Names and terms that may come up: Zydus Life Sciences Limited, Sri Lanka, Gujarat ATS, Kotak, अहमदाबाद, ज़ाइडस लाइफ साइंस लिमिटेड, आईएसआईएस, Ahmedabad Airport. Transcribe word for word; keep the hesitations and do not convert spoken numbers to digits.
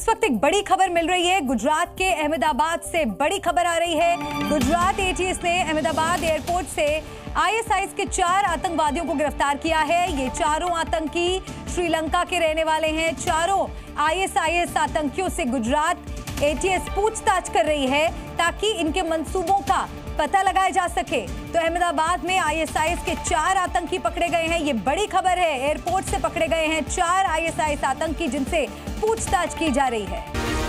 इस वक्त एक बड़ी खबर मिल रही है। गुजरात के अहमदाबाद से बड़ी खबर आ रही है। गुजरात एटीएस ने अहमदाबाद एयरपोर्ट से आईएसआईएस के चार आतंकवादियों को गिरफ्तार किया है। ये चारों आतंकी श्रीलंका के रहने वाले हैं। चारों आईएसआईएस आतंकियों से गुजरात एटीएस पूछताछ कर रही है ताकि इनके मंसूबों का पता लगाया जा सके। तो अहमदाबाद में आईएसआईएस के चार आतंकी पकड़े गए हैं। ये बड़ी खबर है। एयरपोर्ट से पकड़े गए हैं चार आईएसआईएस आतंकी जिनसे पूछताछ की जा रही है।